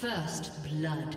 First blood.